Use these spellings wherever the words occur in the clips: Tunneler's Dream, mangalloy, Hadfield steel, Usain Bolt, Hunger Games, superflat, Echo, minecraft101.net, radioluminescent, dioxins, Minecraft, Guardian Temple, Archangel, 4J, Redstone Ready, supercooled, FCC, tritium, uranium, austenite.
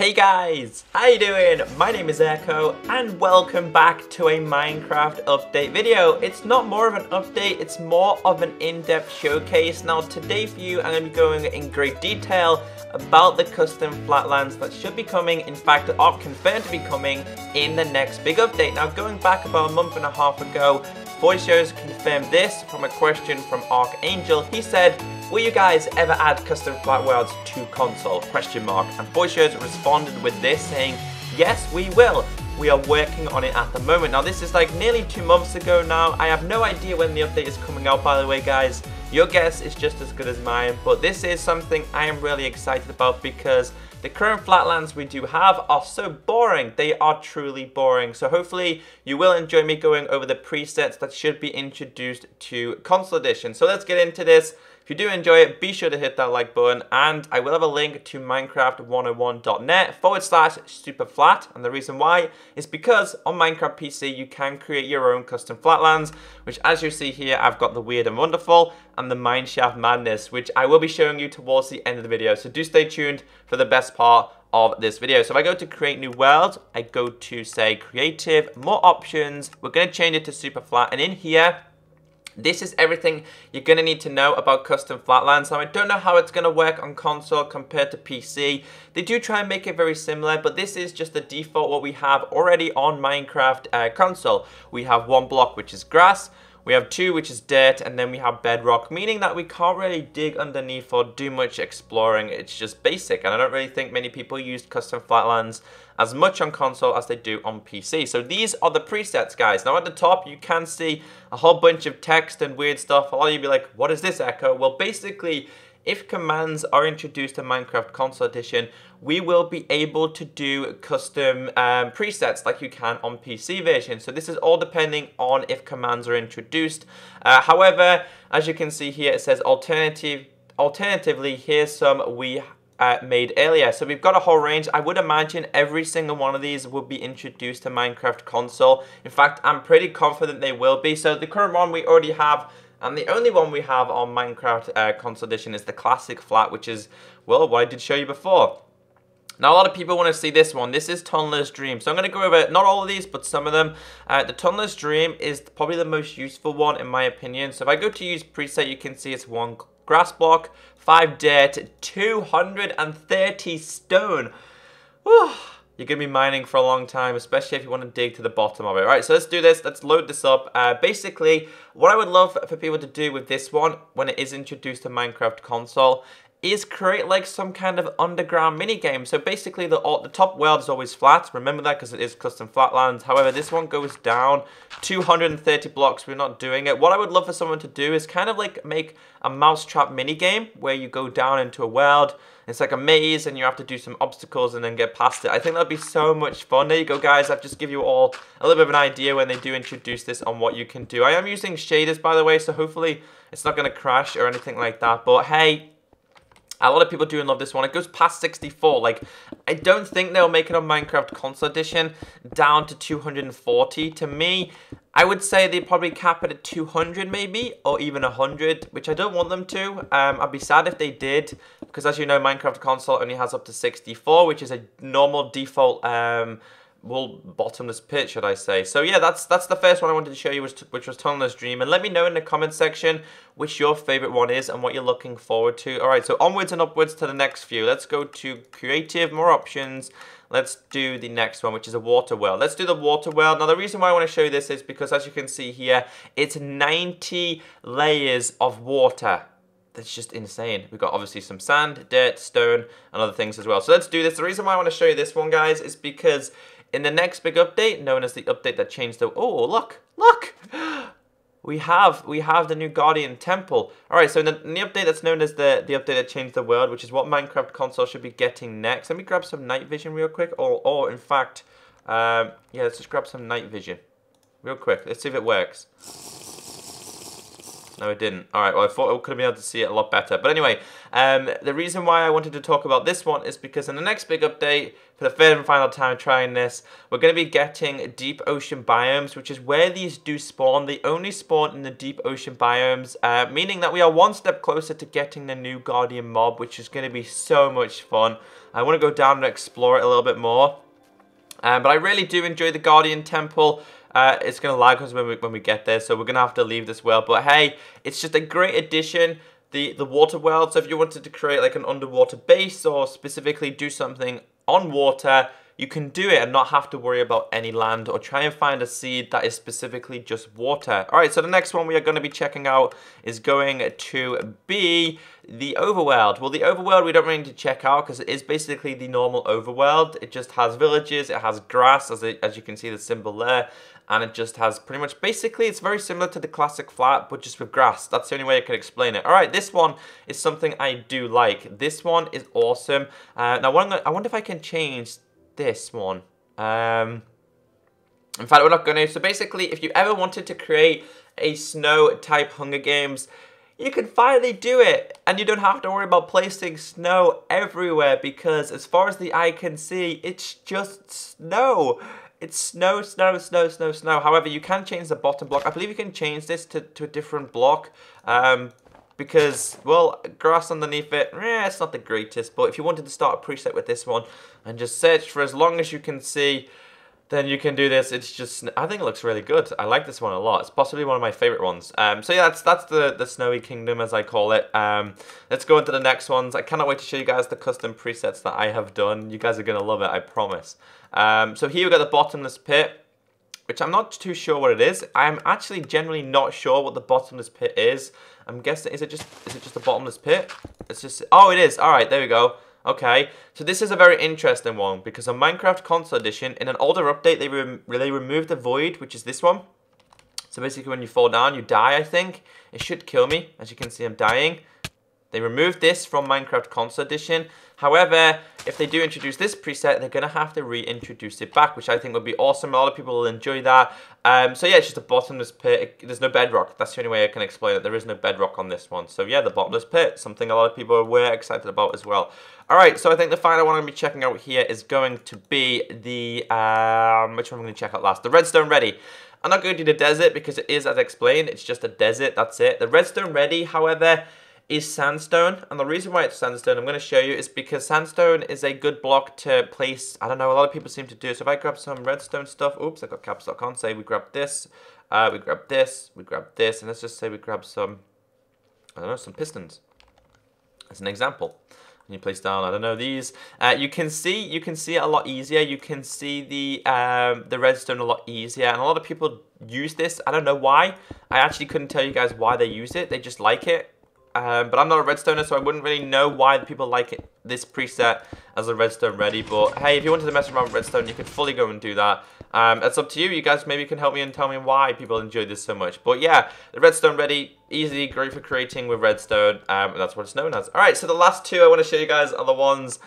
Hey guys, how you doing? My name is Echo and welcome back to a Minecraft update video. It's not more of an update, it's more of an in-depth showcase. Now today for you, I'm going to be going in great detail about the custom flatlands that should be coming, in fact are confirmed to be coming in the next big update. Now going back about a month and a half ago, 4J confirmed this from a question from Archangel. He said, will you guys ever add custom flat worlds to console? And 4J responded with this saying, yes, we will. We are working on it at the moment. Now this is like nearly 2 months ago now. I have no idea when the update is coming out, by the way, guys. Your guess is just as good as mine, but this is something I am really excited about because the current flatlands we do have are so boring. They are truly boring. So hopefully you will enjoy me going over the presets that should be introduced to console edition. So let's get into this. If you do enjoy it, be sure to hit that like button, and I will have a link to minecraft101.net/superflat. And the reason why is because on Minecraft PC, you can create your own custom flatlands, which as you see here, I've got the weird and wonderful and the mineshaft madness, which I will be showing you towards the end of the video. So do stay tuned for the best part of this video. So if I go to create new world, I go to say creative, more options. We're going to change it to super flat, and in here, this is everything you're going to need to know about custom flatlands. Now I don't know how it's going to work on console compared to PC. They do try and make it very similar, but this is just the default what we have already on Minecraft console. We have one block which is grass, we have two which is dirt, and then we have bedrock, meaning that we can't really dig underneath or do much exploring. It's just basic, and I don't really think many people use custom flatlands as much on console as they do on PC. So these are the presets, guys. Now at the top you can see a whole bunch of text and weird stuff. A lot of you'll be like, what is this, Echo? Well, basically, if commands are introduced in Minecraft Console Edition, we will be able to do custom presets like you can on PC version. So this is all depending on if commands are introduced. However, as you can see here, it says alternatively, here's some we made earlier. So we've got a whole range. I would imagine every single one of these will be introduced to Minecraft Console. In fact, I'm pretty confident they will be. So the current one we already have, and the only one we have on Minecraft Console Edition is the classic flat, which is, well, what I did show you before. Now, a lot of people want to see this one. This is Tunneler's Dream. So I'm going to go over, not all of these, but some of them. The Tunneler's Dream is probably the most useful one, in my opinion. So if I go to use preset, you can see it's one grass block, 5 dirt, 230 stone. Whew. You're going to be mining for a long time, especially if you want to dig to the bottom of it. Right, so let's do this. Let's load this up. Basically, what I would love for people to do with this one when it is introduced to Minecraft console is create like some kind of underground mini game. So basically the top world is always flat. Remember that because it is custom flatlands. However, this one goes down 230 blocks. We're not doing it. What I would love for someone to do is kind of like make a mousetrap mini game where you go down into a world. It's like a maze and you have to do some obstacles and then get past it. I think that'd be so much fun. There you go, guys. I've just give you all a little bit of an idea when they do introduce this on what you can do. I am using shaders, by the way, so hopefully it's not going to crash or anything like that. But hey, a lot of people do love this one. It goes past 64. Like, I don't think they'll make it on Minecraft Console Edition down to 240. To me, I would say they probably cap it at 200 maybe, or even 100, which I don't want them to. I'd be sad if they did, because as you know, Minecraft Console only has up to 64, which is a normal default bottomless pit, should I say. So yeah, that's the first one I wanted to show you, which was Tunneler's Dream. And let me know in the comment section which your favorite one is and what you're looking forward to. All right, so onwards and upwards to the next few. Let's go to creative, more options. Let's do the next one, which is a water well. Let's do the water well. Now, the reason why I want to show you this is because, as you can see here, it's 90 layers of water. That's just insane. We've got obviously some sand, dirt, stone, and other things as well. So let's do this. The reason why I want to show you this one, guys, is because in the next big update, known as the update that changed the... Oh, look, look! We have the new Guardian Temple. All right, so in the update that's known as the update that changed the world, which is what Minecraft console should be getting next. Let me grab some night vision real quick. Or in fact, yeah, let's just grab some night vision real quick. Let's see if it works. No, it didn't. All right, well, I thought I could have been able to see it a lot better. But anyway, the reason why I wanted to talk about this one is because in the next big update, for the third and final time trying this, we're going to be getting deep ocean biomes, which is where these do spawn. They only spawn in the deep ocean biomes, meaning that we are one step closer to getting the new Guardian mob, which is going to be so much fun. I want to go down and explore it a little bit more. But I really do enjoy the Guardian Temple. It's going to lag us when we get there, so we're going to have to leave this well. But hey, it's just a great addition. The water world, so if you wanted to create like an underwater base or specifically do something on water, you can do it and not have to worry about any land or try and find a seed that is specifically just water. All right, so the next one we are going to be checking out is going to be the overworld. Well, the overworld we don't really need to check out because it is basically the normal overworld. It just has villages, it has grass, as you can see the symbol there. And it just has pretty much, basically, it's very similar to the classic flat, but just with grass. That's the only way I can explain it. All right, this one is something I do like. This one is awesome. Now, I wonder if I can change this one. In fact, we're not going to. So basically, if you ever wanted to create a snow-type Hunger Games, you can finally do it. And you don't have to worry about placing snow everywhere, because as far as the eye can see, it's just snow. It's snow, snow, snow, snow, snow. However, you can change the bottom block. I believe you can change this to a different block because, well, grass underneath it, it's not the greatest. But if you wanted to start a preset with this one and just search for as long as you can see, then you can do this. It's just, I think it looks really good. I like this one a lot. It's possibly one of my favorite ones. So yeah, that's the Snowy Kingdom, as I call it. Let's go into the next ones. I cannot wait to show you guys the custom presets that I have done. You guys are gonna love it, I promise. So here we've got the bottomless pit, which I'm not too sure what it is. I'm actually generally not sure what the bottomless pit is. I'm guessing, is it just a bottomless pit? It's just, oh, it is. All right, there we go. Okay, so this is a very interesting one, because on Minecraft Console Edition, in an older update, they removed the void, which is this one. So basically when you fall down, you die, I think. It should kill me. As you can see, I'm dying. They removed this from Minecraft Console Edition. However, if they do introduce this preset, they're going to have to reintroduce it back, which I think would be awesome. A lot of people will enjoy that. So yeah, it's just a bottomless pit. There's no bedrock. That's the only way I can explain it. There is no bedrock on this one. So yeah, the bottomless pit, something a lot of people were excited about as well. All right, so I think the final one I'm going to be checking out here is going to be the, which one I'm going to check out last? The Redstone Ready. I'm not going to do the desert because it is, as explained, it's just a desert. That's it. The Redstone Ready, however, is sandstone, and the reason why it's sandstone I'm going to show you is because sandstone is a good block to place. I don't know, a lot of people seem to do. So if I grab some redstone stuff, oops, I got caps, I can't say. We grab this, we grab this, we grab this, and let's just say we grab some, I don't know, some pistons as an example. You place down, I don't know, these. You can see it a lot easier. You can see the redstone a lot easier, and a lot of people use this. I don't know why. I actually couldn't tell you guys why they use it. They just like it. But I'm not a redstoner, so I wouldn't really know why people like it, this preset as a redstone ready. But hey, if you wanted to mess around with redstone, you could fully go and do that. It's up to you. You guys maybe can help me and tell me why people enjoyed this so much. But yeah, the redstone ready, easily great for creating with redstone. And that's what it's known as. All right, so the last two I want to show you guys are the ones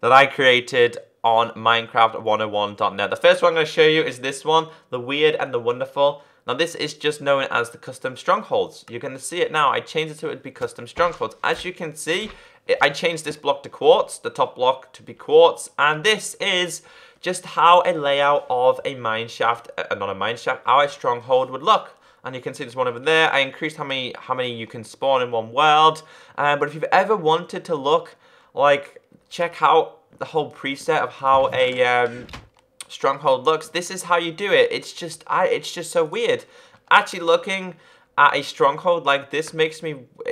that I created on minecraft101.net. The first one I'm going to show you is this one, the weird and the wonderful. Now, this is just known as the custom strongholds. You're going to see it now. I changed it to be custom strongholds. As you can see, I changed this block to quartz, the top block to be quartz. And this is just how a layout of a mineshaft, not a mineshaft, our stronghold would look. And you can see there's one over there. I increased how many you can spawn in one world. But if you've ever wanted to look, like, check out the whole preset of how a stronghold looks, this is how you do it. It's just so weird. Actually looking at a stronghold like this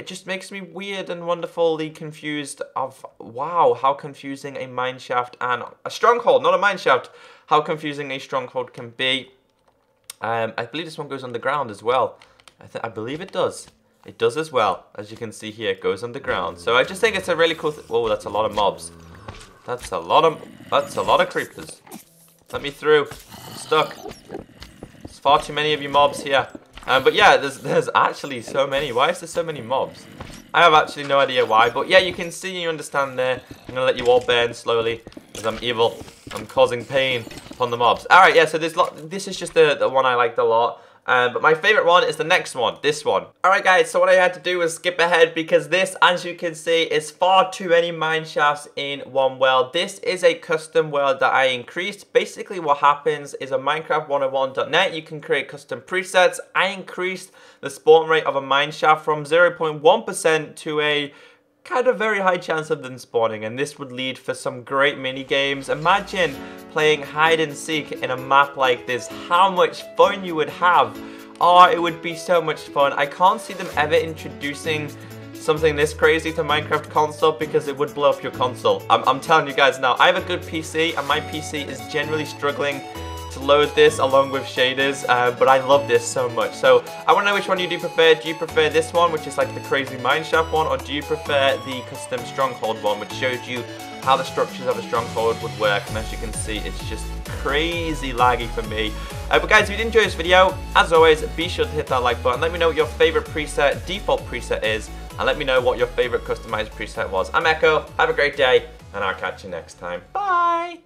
just makes me weird and wonderfully confused of, wow, how confusing a mineshaft and a stronghold, not a mineshaft, how confusing a stronghold can be. I believe this one goes underground as well. I believe it does. It does as well. As you can see here, it goes underground. So I just think it's a really cool thing. Whoa, that's a lot of mobs. That's a lot of creepers. Let me through. I'm stuck. There's far too many of you mobs here. But yeah, there's actually so many. Why is there so many mobs? I have actually no idea why. But yeah, you can see and you understand there. I'm going to let you all burn slowly because I'm evil. I'm causing pain upon the mobs. All right, yeah, so this is just the one I liked a lot. But my favorite one is the next one, this one. Alright guys, so what I had to do was skip ahead because this, as you can see, is far too many mine shafts in one world. This is a custom world that I increased. Basically what happens is on minecraft101.net, you can create custom presets. I increased the spawn rate of a mine shaft from 0.1% to a kind of very high chance of them spawning, and this would lead for some great mini games. Imagine playing hide and seek in a map like this, how much fun you would have. Oh, it would be so much fun. I can't see them ever introducing something this crazy to Minecraft console because it would blow up your console. I'm telling you guys now, I have a good PC and my PC is generally struggling to load this along with shaders, but I love this so much. So I want to know which one you do prefer. Do you prefer this one, which is like the crazy mineshaft one, or do you prefer the custom stronghold one, which shows you how the structures of a stronghold would work? And as you can see, it's just crazy laggy for me. But guys, if you did enjoy this video, as always, be sure to hit that like button. Let me know what your favorite preset, default preset is, and let me know what your favorite customized preset was. I'm Echo, have a great day, and I'll catch you next time. Bye!